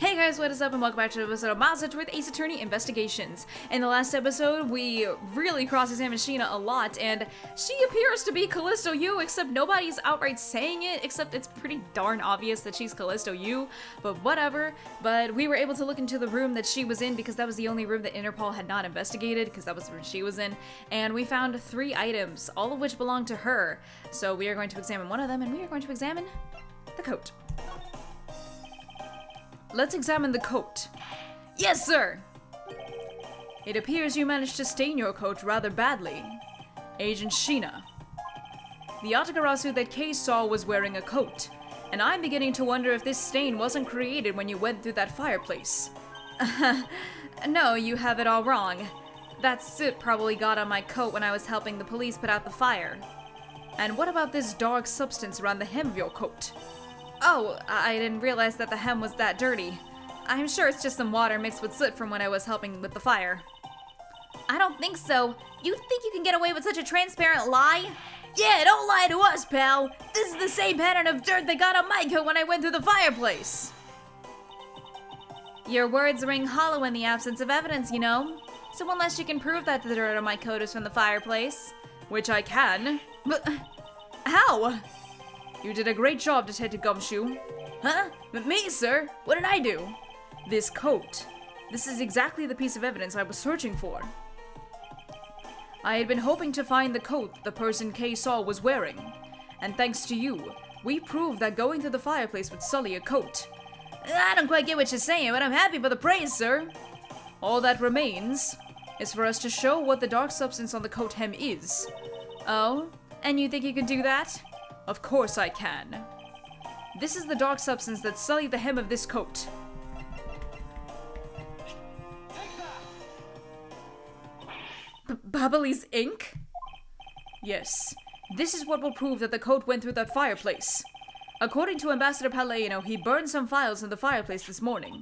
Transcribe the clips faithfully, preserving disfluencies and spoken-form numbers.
Hey guys, what is up and welcome back to another episode of Miles Edgeworth Ace Attorney Investigations. In the last episode, we really cross-examined Shih-na a lot, and she appears to be Calisto Yew, except nobody's outright saying it, except it's pretty darn obvious that she's Calisto Yew, but whatever. But we were able to look into the room that she was in because that was the only room that Interpol had not investigated, because that was the room she was in, and we found three items, all of which belong to her. So we are going to examine one of them, and we are going to examine the coat. Let's examine the coat. Yes, sir! It appears you managed to stain your coat rather badly. Agent Shih-na. The Atagarasu that Kay saw was wearing a coat, and I'm beginning to wonder if this stain wasn't created when you went through that fireplace. No, you have it all wrong. That soot probably got on my coat when I was helping the police put out the fire. And what about this dark substance around the hem of your coat? Oh, I didn't realize that the hem was that dirty. I'm sure it's just some water mixed with soot from when I was helping with the fire. I don't think so. You think you can get away with such a transparent lie? Yeah, don't lie to us, pal. This is the same pattern of dirt that got on my coat when I went through the fireplace. Your words ring hollow in the absence of evidence, you know. So unless you can prove that the dirt on my coat is from the fireplace, which I can. But how? You did a great job, Detective Gumshoe. Huh? But me, sir? What did I do? This coat. This is exactly the piece of evidence I was searching for. I had been hoping to find the coat the person Kay saw was wearing. And thanks to you, we proved that going through the fireplace would sully a coat. I don't quite get what you're saying, but I'm happy for the praise, sir. All that remains is for us to show what the dark substance on the coat hem is. Oh? And you think you can do that? Of course I can. This is the dark substance that sullied the hem of this coat. Babeli's ink? Yes. This is what will prove that the coat went through that fireplace. According to Ambassador Palaeno, he burned some files in the fireplace this morning.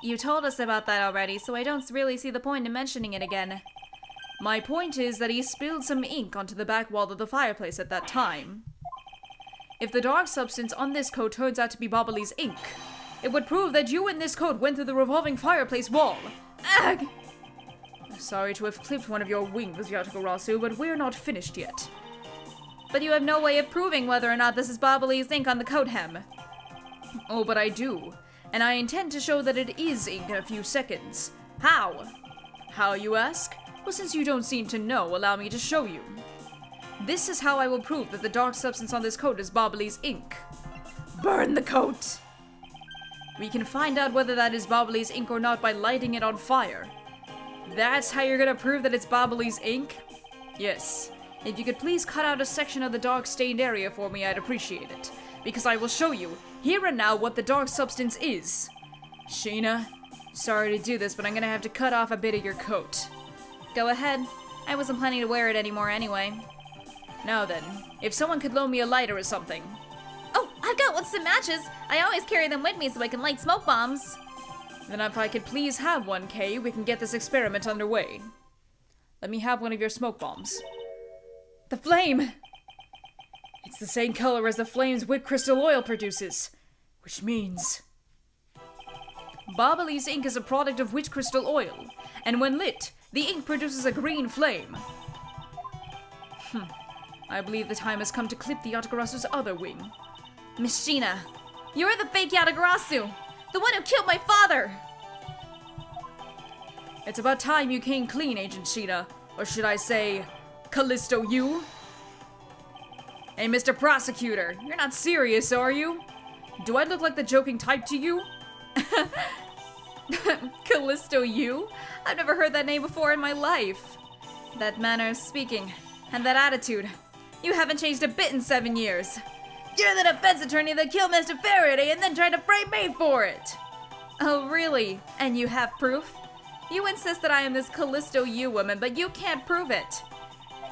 You told us about that already, so I don't really see the point in mentioning it again. My point is that he spilled some ink onto the back wall of the fireplace at that time. If the dark substance on this coat turns out to be Babeli's ink, it would prove that you and this coat went through the revolving fireplace wall. Ugh! Sorry to have clipped one of your wings, Yatagarasu, but we're not finished yet. But you have no way of proving whether or not this is Babeli's ink on the coat hem. Oh, but I do. And I intend to show that it is ink in a few seconds. How? How, you ask? Well, since you don't seem to know, allow me to show you. This is how I will prove that the dark substance on this coat is Babeli's ink. Burn the coat! We can find out whether that is Babeli's ink or not by lighting it on fire. That's how you're gonna prove that it's Babeli's ink? Yes. If you could please cut out a section of the dark stained area for me, I'd appreciate it. Because I will show you, here and now, what the dark substance is. Shih-na, sorry to do this, but I'm gonna have to cut off a bit of your coat. Go ahead. I wasn't planning to wear it anymore anyway. Now then, if someone could loan me a lighter or something. Oh, I've got lots of matches. I always carry them with me so I can light smoke bombs. Then if I could please have one, Kay, we can get this experiment underway. Let me have one of your smoke bombs. The flame! It's the same color as the flames Witch Crystal Oil produces, which means... Babeli's ink is a product of Witch Crystal Oil, and when lit, the ink produces a green flame. Hm. I believe the time has come to clip the Yatagarasu's other wing. Miss Shih-na, you're the fake Yatagarasu! The one who killed my father! It's about time you came clean, Agent Shih-na. Or should I say, Calisto Yew? Hey, Mister Prosecutor, you're not serious, are you? Do I look like the joking type to you? Calisto Yew? I've never heard that name before in my life. That manner of speaking, and that attitude. You haven't changed a bit in seven years. You're the defense attorney that killed Mister Faraday and then tried to frame me for it! Oh, really? And you have proof? You insist that I am this Calisto Yew woman, but you can't prove it.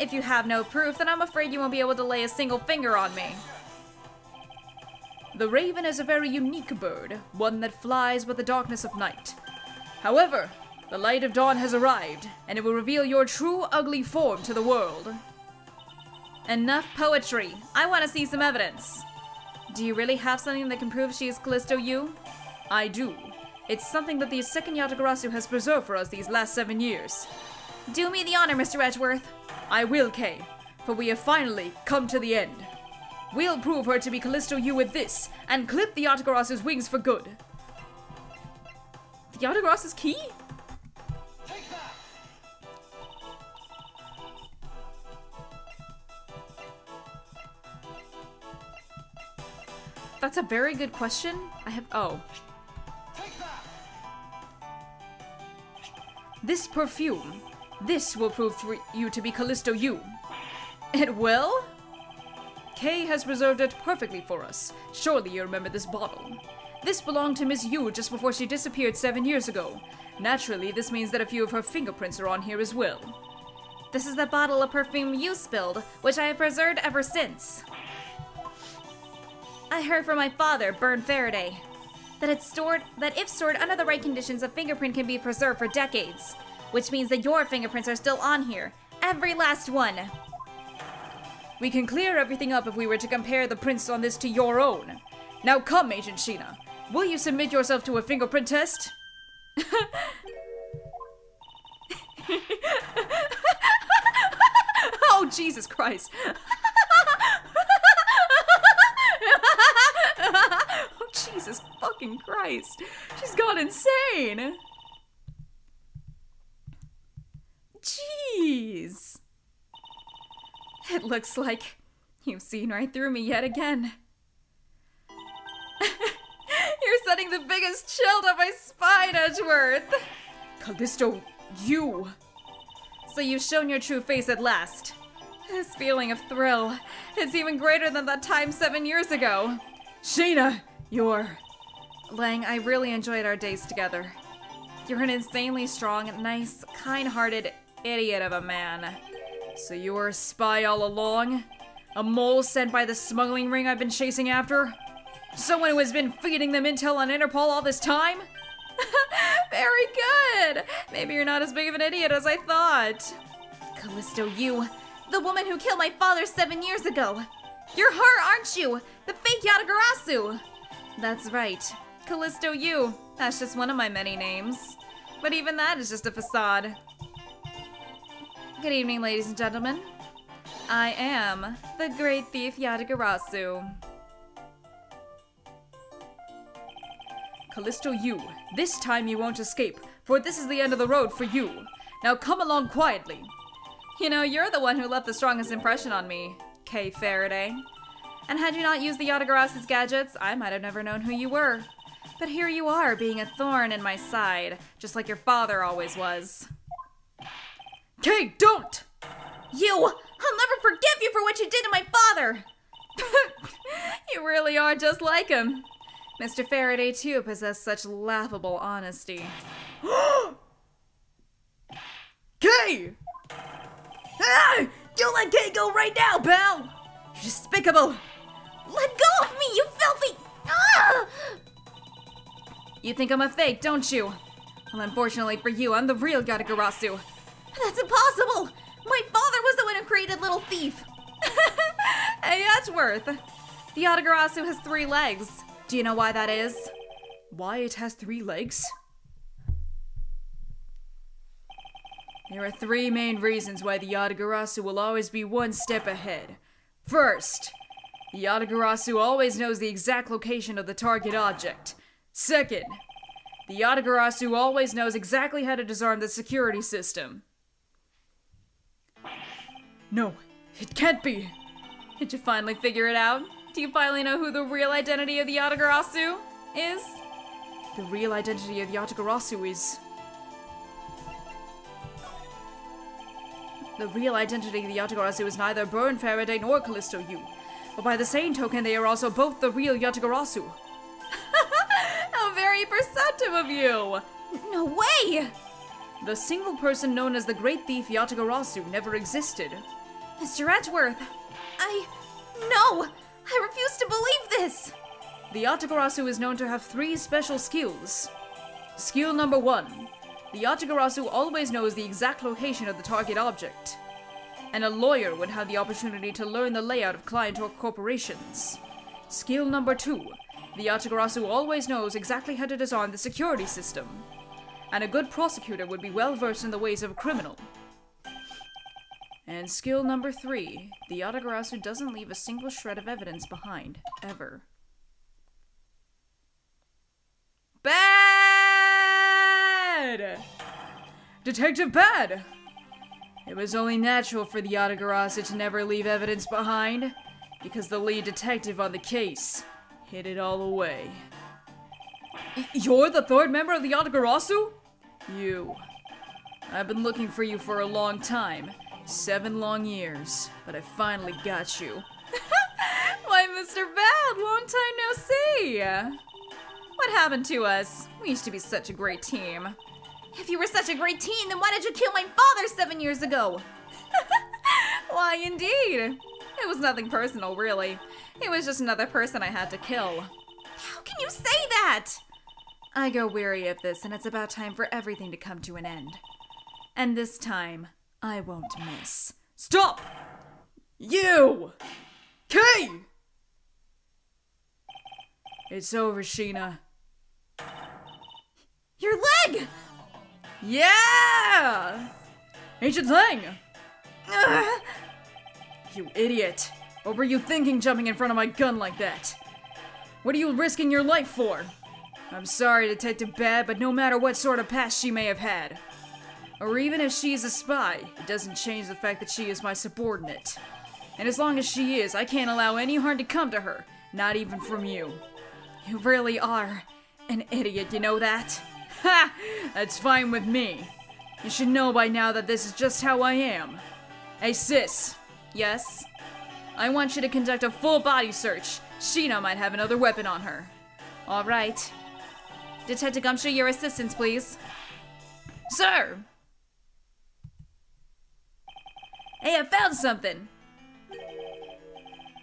If you have no proof, then I'm afraid you won't be able to lay a single finger on me. The raven is a very unique bird, one that flies with the darkness of night. However, the light of dawn has arrived, and it will reveal your true ugly form to the world. Enough poetry. I want to see some evidence. Do you really have something that can prove she is Calisto Yew? I do. It's something that the second Yatagarasu has preserved for us these last seven years. Do me the honor, Mister Edgeworth. I will, Kay, for we have finally come to the end. We'll prove her to be Calisto Yew with this, and clip the Atagarasu's wings for good. The Atagarasu's key? Take that. That's a very good question. I have- oh. Take that. This perfume. This will prove for you to be Calisto Yew. It will? Kay has preserved it perfectly for us. Surely you remember this bottle. This belonged to Miss Yew just before she disappeared seven years ago. Naturally, this means that a few of her fingerprints are on here as well. This is the bottle of perfume you spilled, which I have preserved ever since. I heard from my father, Byrne Faraday, that it's stored that if stored under the right conditions, a fingerprint can be preserved for decades, which means that your fingerprints are still on here, every last one. We can clear everything up if we were to compare the prints on this to your own. Now come, Agent Shih-na. Will you submit yourself to a fingerprint test? Oh, Jesus Christ. Oh, Jesus fucking Christ. She's gone insane. Jeez. It looks like you've seen right through me yet again. You're sending the biggest chill down my spine, Edgeworth! Calisto, you! So you've shown your true face at last. This feeling of thrill, it's even greater than that time seven years ago. Shih-na, you're... Lang, I really enjoyed our days together. You're an insanely strong, nice, kind-hearted idiot of a man. So you were a spy all along? A mole sent by the smuggling ring I've been chasing after? Someone who has been feeding them intel on Interpol all this time? Very good! Maybe you're not as big of an idiot as I thought. Calisto Yew, the woman who killed my father seven years ago. You're her, aren't you? The fake Yatagarasu! That's right. Calisto Yew. That's just one of my many names. But even that is just a facade. Good evening, ladies and gentlemen. I am the great thief Yatagarasu. Calisto Yew, this time you won't escape, for this is the end of the road for you. Now come along quietly. You know, you're the one who left the strongest impression on me, Kay Faraday. And had you not used the Yatagarasu's gadgets, I might have never known who you were. But here you are, being a thorn in my side, just like your father always was. Kay, don't! You! I'll never forgive you for what you did to my father! You really are just like him. Mister Faraday, too, possessed such laughable honesty. Kay! Ah! Don't let Kay go right now, pal! You're despicable! Let go of me, you filthy... Ah! You think I'm a fake, don't you? Well, unfortunately for you, I'm the real Yatagarasu. That's impossible! My father was the one who created Little Thief! Hey, Edgeworth! The Atagarasu has three legs. Do you know why that is? Why it has three legs? There are three main reasons why the Atagarasu will always be one step ahead. First, the Atagarasu always knows the exact location of the target object. Second, the Atagarasu always knows exactly how to disarm the security system. No, it can't be! Did you finally figure it out? Do you finally know who the real identity of the Atagarasu is? The real identity of the Atagarasu is... The real identity of the Atagarasu is neither Byrne Faraday nor Calisto Yew. But by the same token, they are also both the real Yatagarasu. How very perceptive of you! No way! The single person known as the great thief Yatagarasu never existed. Mister Edgeworth, I... No! I refuse to believe this! The Atagarasu is known to have three special skills. Skill number one. The Atagarasu always knows the exact location of the target object. And a lawyer would have the opportunity to learn the layout of client or corporations. Skill number two. The Atagarasu always knows exactly how to design the security system, and a good prosecutor would be well versed in the ways of a criminal. And skill number three, the Atagarasu doesn't leave a single shred of evidence behind, ever. Badd! Detective Badd! It was only natural for the Atagarasu to never leave evidence behind, because the lead detective on the case hid it all away. Y- you're the third member of the Atagarasu? You. I've been looking for you for a long time. Seven long years, but I finally got you. Why, Mister Badd, long time no see! What happened to us? We used to be such a great team. If you were such a great team, then why did you kill my father seven years ago? Why, indeed. It was nothing personal, really. It was just another person I had to kill. How can you say that? I grow weary of this, and it's about time for everything to come to an end. And this time, I won't miss. Stop! You! Kay! It's over, Shih-na. Your leg! Yeah! Agent Ling! Ugh. You idiot! What were you thinking jumping in front of my gun like that? What are you risking your life for? I'm sorry, Detective Badd, but no matter what sort of past she may have had, or even if she is a spy, it doesn't change the fact that she is my subordinate. And as long as she is, I can't allow any harm to come to her, not even from you. You really are an idiot, you know that? Ha! That's fine with me. You should know by now that this is just how I am. Hey, sis. Yes? I want you to conduct a full body search. Shih-na might have another weapon on her. All right. Detective Gumshoe, your assistance, please. Sir! Hey, I found something!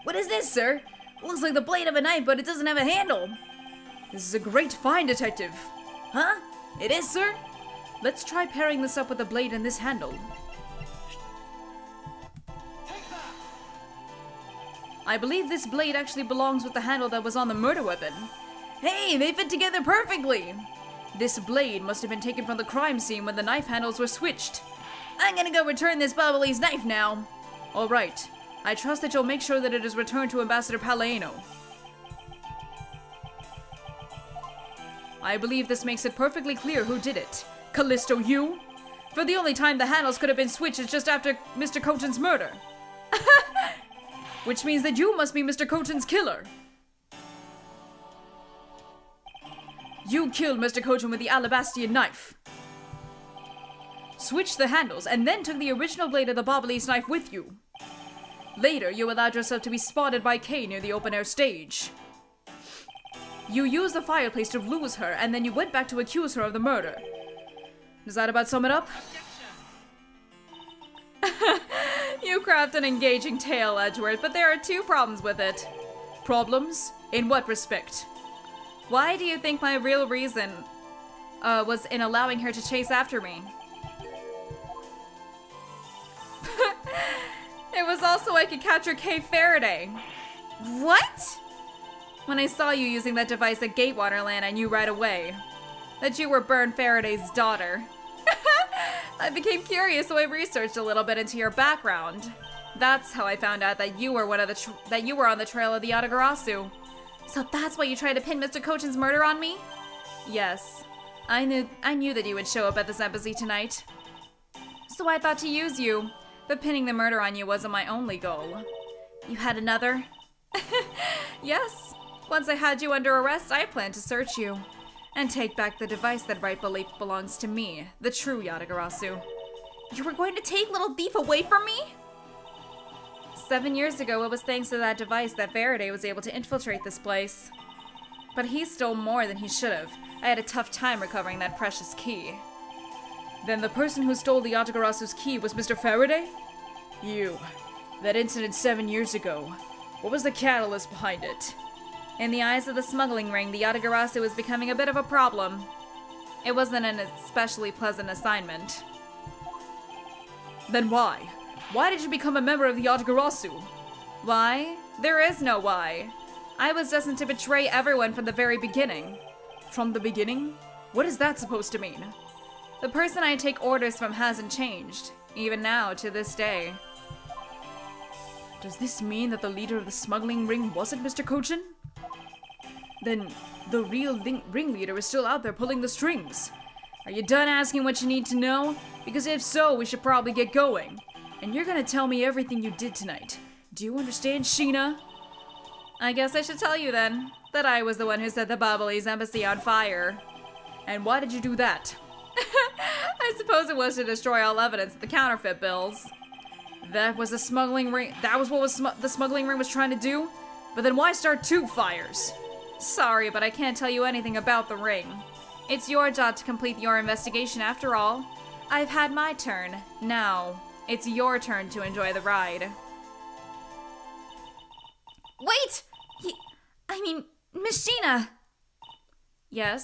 What is this, sir? It looks like the blade of a knife, but it doesn't have a handle. This is a great find, Detective. Huh? It is, sir? Let's try pairing this up with the blade and this handle. I believe this blade actually belongs with the handle that was on the murder weapon. Hey, they fit together perfectly! This blade must have been taken from the crime scene when the knife handles were switched. I'm gonna go return this Babeli's knife now. All right. I trust that you'll make sure that it is returned to Ambassador Palaeno. I believe this makes it perfectly clear who did it. Calisto Yew? For the only time the handles could have been switched is just after Mister Coten's murder. Which means that you must be Mister Coten's killer. You killed Mister Coten with the Alabastian knife. Switched the handles and then took the original blade of the Babeli's knife with you. Later, you allowed yourself to be spotted by Kay near the open-air stage. You used the fireplace to lose her, and then you went back to accuse her of the murder. Does that about sum it up? You craft an engaging tale, Edgeworth, but there are two problems with it. Problems? In what respect? Why do you think my real reason uh, was in allowing her to chase after me? It was also I could capture Kay Faraday. What? When I saw you using that device at Gatewaterland, I knew right away that you were Byrne Faraday's daughter. I became curious, so I researched a little bit into your background. That's how I found out that you were one of the tr that you were on the trail of the Atagarasu. So that's why you tried to pin Mister Coten's murder on me? Yes, I knew I knew that you would show up at this embassy tonight. So I thought to use you, but pinning the murder on you wasn't my only goal. You had another? Yes. Once I had you under arrest, I planned to search you and take back the device that rightfully belongs to me, the true Yatagarasu. You were going to take little thief away from me? Seven years ago, it was thanks to that device that Faraday was able to infiltrate this place. But he stole more than he should have. I had a tough time recovering that precious key. Then the person who stole the Atagarasu's key was Mister Faraday? You. That incident seven years ago. What was the catalyst behind it? In the eyes of the smuggling ring, the Atagarasu was becoming a bit of a problem. It wasn't an especially pleasant assignment. Then why? Why did you become a member of the Atagarasu? Why? There is no why. I was destined to betray everyone from the very beginning. From the beginning? What is that supposed to mean? The person I take orders from hasn't changed, even now to this day. Does this mean that the leader of the smuggling ring wasn't Mister Coten? Then the real ringleader is still out there pulling the strings. Are you done asking what you need to know? Because if so, we should probably get going. And you're gonna tell me everything you did tonight. Do you understand, Shih-na? I guess I should tell you then, that I was the one who set the Babeli's embassy on fire. And why did you do that? I suppose it was to destroy all evidence of the counterfeit bills. That was the smuggling ring- that was what was sm the smuggling ring was trying to do? But then why start two fires? Sorry, but I can't tell you anything about the ring. It's your job to complete your investigation after all. I've had my turn. Now, it's your turn to enjoy the ride. Wait! He, I mean, Miss Shih-na! Yes?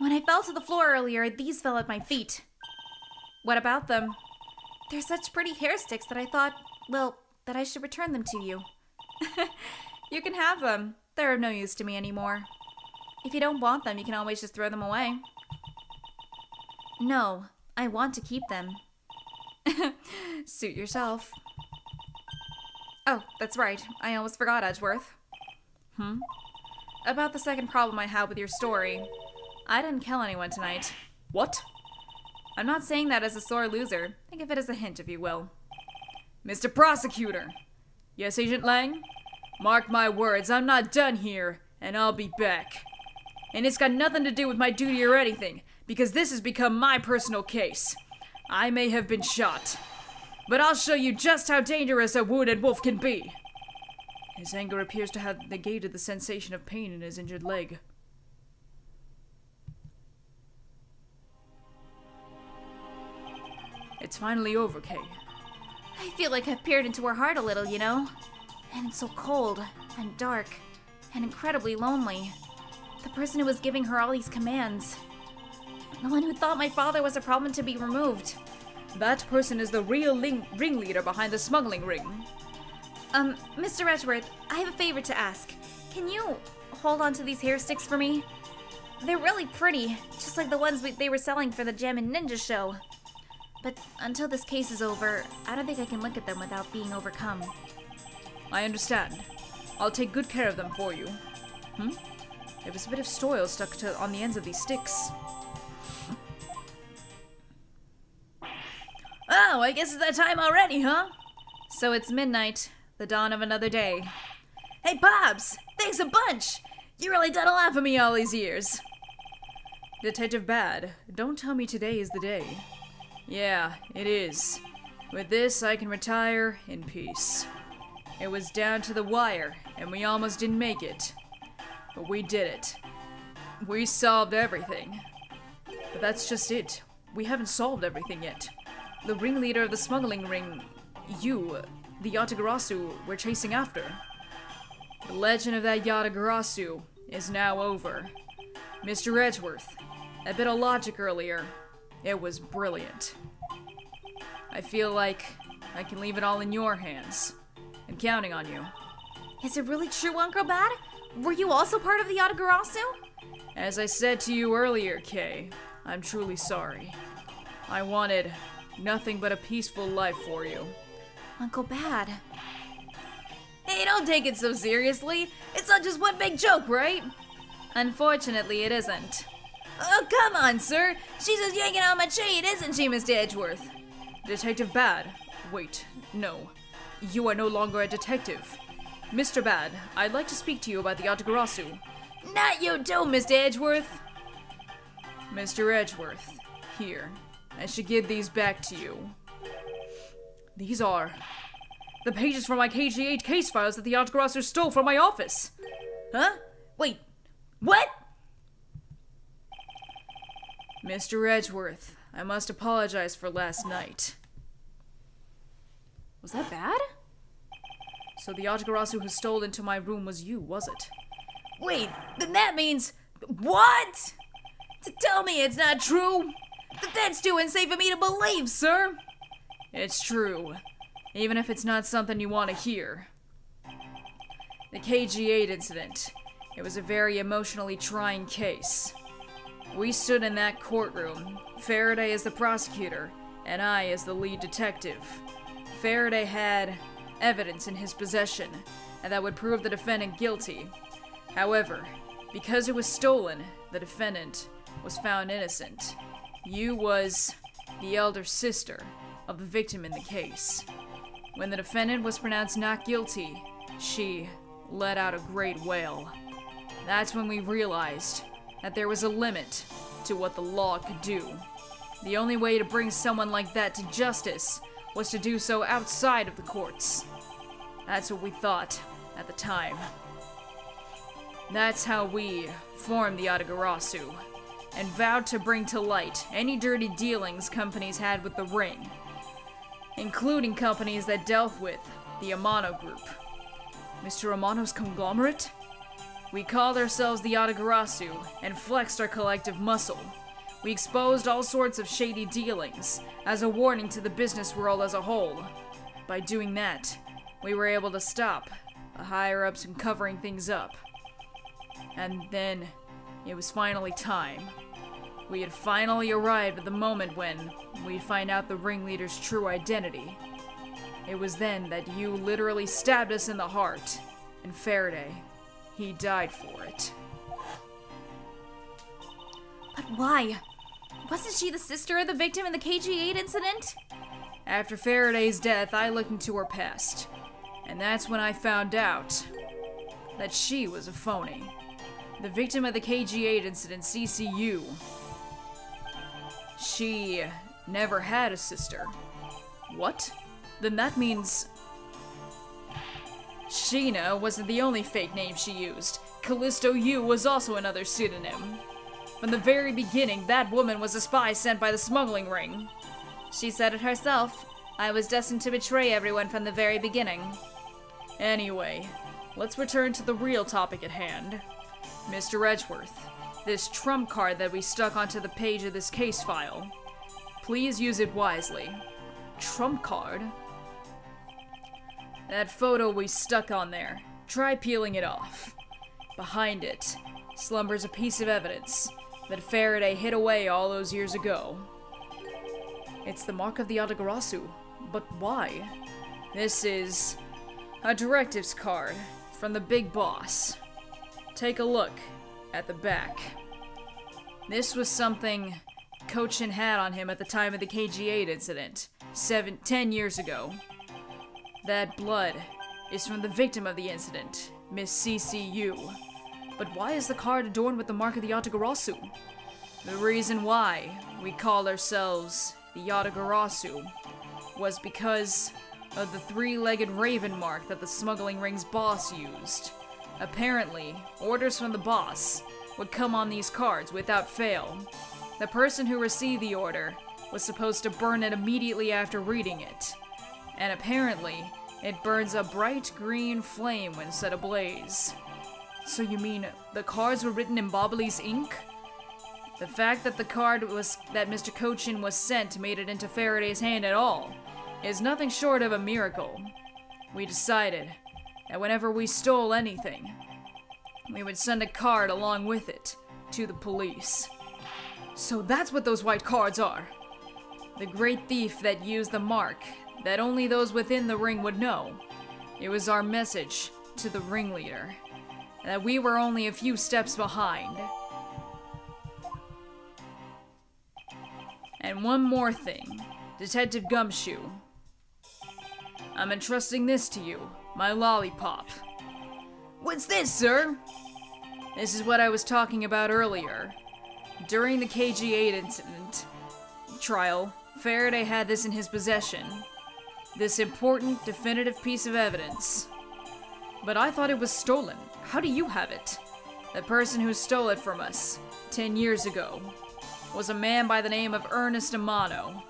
When I fell to the floor earlier, these fell at my feet. What about them? They're such pretty hair sticks that I thought, well, that I should return them to you. You can have them. They're of no use to me anymore. If you don't want them, you can always just throw them away. No, I want to keep them. Suit yourself. Oh, that's right. I almost forgot, Edgeworth. Hmm? About the second problem I had with your story. I didn't kill anyone tonight. What? I'm not saying that as a sore loser. Think of it as a hint, if you will. Mister Prosecutor! Yes, Agent Lang? Mark my words, I'm not done here, and I'll be back. And it's got nothing to do with my duty or anything, because this has become my personal case. I may have been shot, but I'll show you just how dangerous a wounded wolf can be. His anger appears to have negated the sensation of pain in his injured leg. It's finally over, Kay. I feel like I've peered into her heart a little, you know? And it's so cold, and dark, and incredibly lonely. The person who was giving her all these commands. The one who thought my father was a problem to be removed. That person is the real ling ringleader behind the smuggling ring. Um, Mister Edgeworth, I have a favor to ask. Can you hold on to these hair sticks for me? They're really pretty, just like the ones we they were selling for the Jammin' Ninja show. But until this case is over, I don't think I can look at them without being overcome. I understand. I'll take good care of them for you. Hmm? There was a bit of soil stuck to, on the ends of these sticks. Oh, I guess it's that time already, huh? So it's midnight, the dawn of another day. Hey, Bobs! Thanks a bunch! You really done a lot for me all these years. Detective Badd, don't tell me today is the day. Yeah, it is. With this, I can retire in peace. It was down to the wire, and we almost didn't make it. But we did it. We solved everything. But that's just it. We haven't solved everything yet. The ringleader of the smuggling ring, you, the Yatagarasu, we're chasing after. The legend of that Yatagarasu is now over. Mister Edgeworth, a bit of logic earlier. It was brilliant. I feel like I can leave it all in your hands. I'm counting on you. Is it really true, Uncle Bad? Were you also part of the Atagarasu? As I said to you earlier, Kay, I'm truly sorry. I wanted nothing but a peaceful life for you. Uncle Bad. Hey, don't take it so seriously. It's not just one big joke, right? Unfortunately, it isn't. Oh, come on, sir. She's just yanking out my chain, isn't she, Mister Edgeworth? Detective Badd. Wait, no. You are no longer a detective. Mister Badd, I'd like to speak to you about the Atagarasu. Not you too, Mister Edgeworth! Mister Edgeworth, here. I should give these back to you. These are the pages from my K G eight case files that the Atagarasu stole from my office. Huh? Wait, what? Mister Edgeworth, I must apologize for last night. Was that bad? So the Atagarasu who stole into my room was you, was it? Wait, then that means... What? To tell me it's not true? But that's too insane for me to believe, sir! It's true. Even if it's not something you want to hear. The K G eight incident. It was a very emotionally trying case. We stood in that courtroom, Faraday as the prosecutor, and I as the lead detective. Faraday had evidence in his possession, and that would prove the defendant guilty. However, because it was stolen, the defendant was found innocent. Yew was the elder sister of the victim in the case. When the defendant was pronounced not guilty, she let out a great wail. That's when we realized that there was a limit to what the law could do. The only way to bring someone like that to justice was to do so outside of the courts. That's what we thought at the time. That's how we formed the Atagarasu, and vowed to bring to light any dirty dealings companies had with the ring, including companies that dealt with the Amano Group. Mister Amano's conglomerate? We called ourselves the Atagarasu and flexed our collective muscle. We exposed all sorts of shady dealings as a warning to the business world as a whole. By doing that, we were able to stop the higher-ups from covering things up. And then, it was finally time. We had finally arrived at the moment when we'd find out the ringleader's true identity. It was then that Yew literally stabbed us in the heart, and Faraday, he died for it. But why? Wasn't she the sister of the victim in the K G eight incident? After Faraday's death, I looked into her past, and that's when I found out that she was a phony. The victim of the K G eight incident, Cece Yew. She never had a sister. What? Then that means... Shih-na wasn't the only fake name she used. Calisto Yew was also another pseudonym. From the very beginning, that woman was a spy sent by the smuggling ring. She said it herself. I was destined to betray everyone from the very beginning. Anyway, let's return to the real topic at hand. Mister Edgeworth, this trump card that we stuck onto the page of this case file. Please use it wisely. Trump card? That photo we stuck on there. Try peeling it off. Behind it slumbers a piece of evidence that Faraday hid away all those years ago. It's the mark of the Atagarasu, but why? This is a directives card from the big boss. Take a look at the back. This was something Coten had on him at the time of the K G eight incident, seven, ten years ago. That blood is from the victim of the incident, Miss Cece Yew. But why is the card adorned with the mark of the Atagarasu? The reason why we called ourselves the Atagarasu was because of the three-legged raven mark that the smuggling ring's boss used. Apparently, orders from the boss would come on these cards without fail. The person who received the order was supposed to burn it immediately after reading it. And apparently, it burns a bright green flame when set ablaze. So you mean the cards were written in Bobbily's ink? The fact that the card was that Mister Coten was sent made it into Faraday's hand at all is nothing short of a miracle. We decided and whenever we stole anything, we would send a card along with it to the police. So that's what those white cards are. The great thief that used the mark that only those within the ring would know. It was our message to the ringleader that we were only a few steps behind. And one more thing, Detective Gumshoe. I'm entrusting this to you. My lollipop. What's this, sir? This is what I was talking about earlier. During the K G eight incident trial, Faraday had this in his possession. This important, definitive piece of evidence. But I thought it was stolen. How do you have it? The person who stole it from us, ten years ago, was a man by the name of Ernest Amano,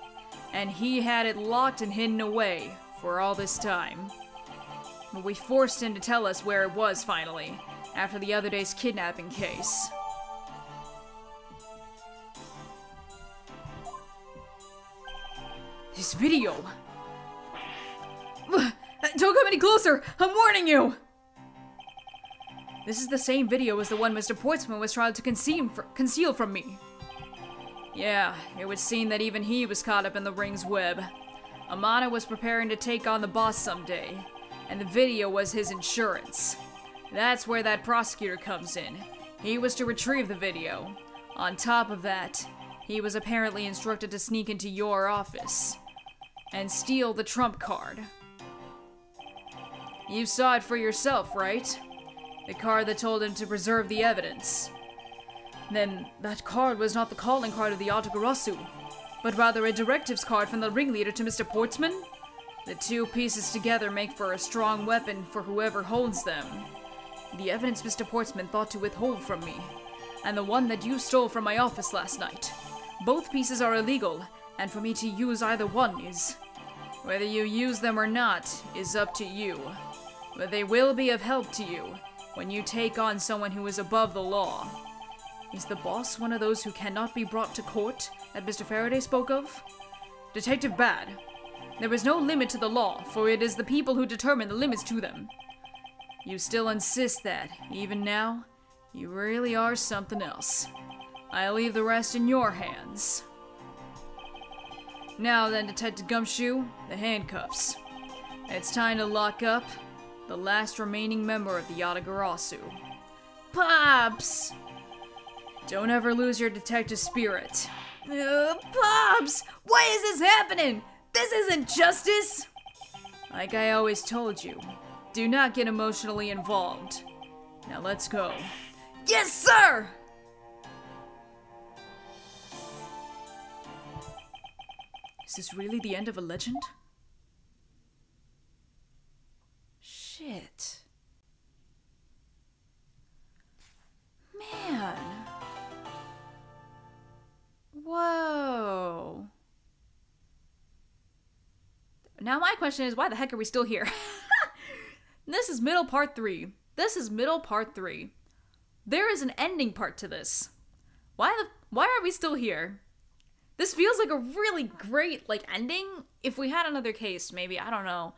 and he had it locked and hidden away for all this time. But we forced him to tell us where it was, finally, after the other day's kidnapping case. This video! Don't come any closer! I'm warning you! This is the same video as the one Mister Portsman was trying to conceal, fr conceal from me. Yeah, it would seem that even he was caught up in the ring's web. Amano was preparing to take on the boss someday, and the video was his insurance. That's where that prosecutor comes in. He was to retrieve the video. On top of that, he was apparently instructed to sneak into your office and steal the trump card. You saw it for yourself, right? The card that told him to preserve the evidence. Then, that card was not the calling card of the Atagarasu, but rather a directives card from the ringleader to Mister Portsman? The two pieces together make for a strong weapon for whoever holds them. The evidence Mister Portsman thought to withhold from me, and the one that you stole from my office last night. Both pieces are illegal, and for me to use either one is... Whether you use them or not is up to you, but they will be of help to you when you take on someone who is above the law. Is the boss one of those who cannot be brought to court that Mister Faraday spoke of? Detective Badd, there is no limit to the law, for it is the people who determine the limits to them. You still insist that, even now, you really are something else. I leave the rest in your hands. Now then, Detective Gumshoe, the handcuffs. It's time to lock up the last remaining member of the Yatagarasu. Pops! Don't ever lose your detective spirit. Uh, Pops! Why is this happening? This isn't justice! Like I always told you, do not get emotionally involved. Now let's go. Yes, sir! Is this really the end of a legend? Shit. Man. Whoa. Now my question is, why the heck are we still here? This is middle part three. This is middle part three. There is an ending part to this. Why the- why are we still here? This feels like a really great, like, ending. If we had another case, maybe, I don't know.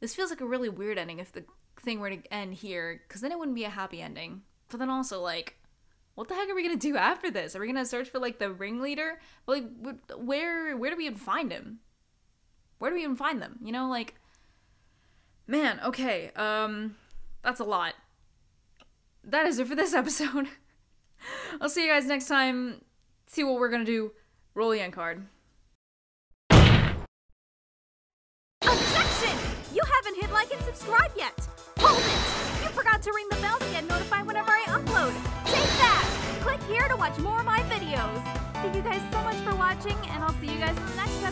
This feels like a really weird ending if the thing were to end here, because then it wouldn't be a happy ending. But then also, like, what the heck are we gonna do after this? Are we gonna search for, like, the ringleader? But, like, where, where do we even find him? Where do we even find them? You know, like, man, okay, um, that's a lot. That is it for this episode. I'll see you guys next time, see what we're gonna do. Roll the end card. Objection! You haven't hit like and subscribe yet! Hold it! You forgot to ring the bell to get notified whenever I upload! Take that! Click here to watch more of my videos! Thank you guys so much for watching, and I'll see you guys in the next one.